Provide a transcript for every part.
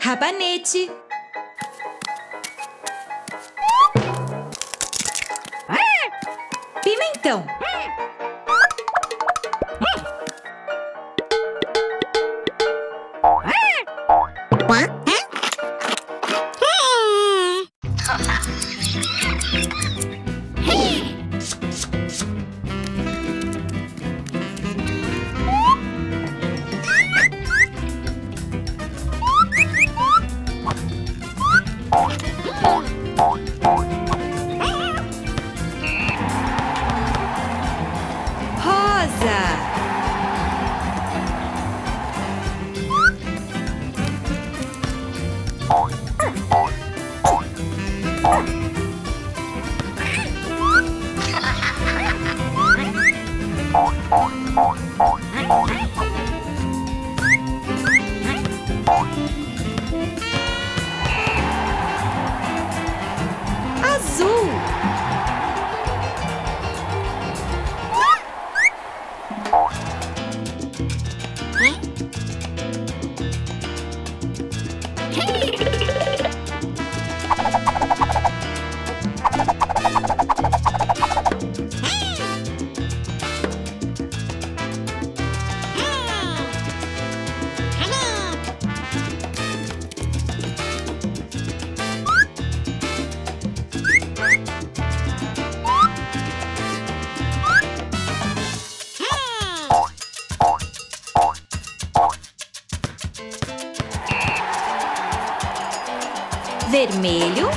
Rabanete, pimentão, vermelho,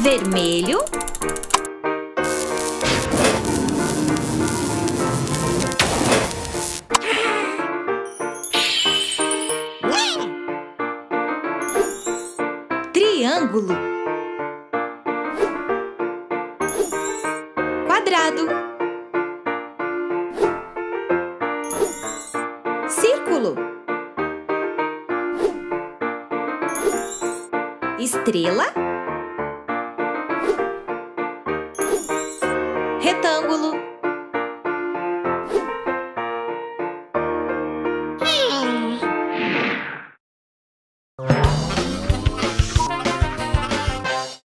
vermelho, triângulo, quadrado, círculo, estrela, retângulo.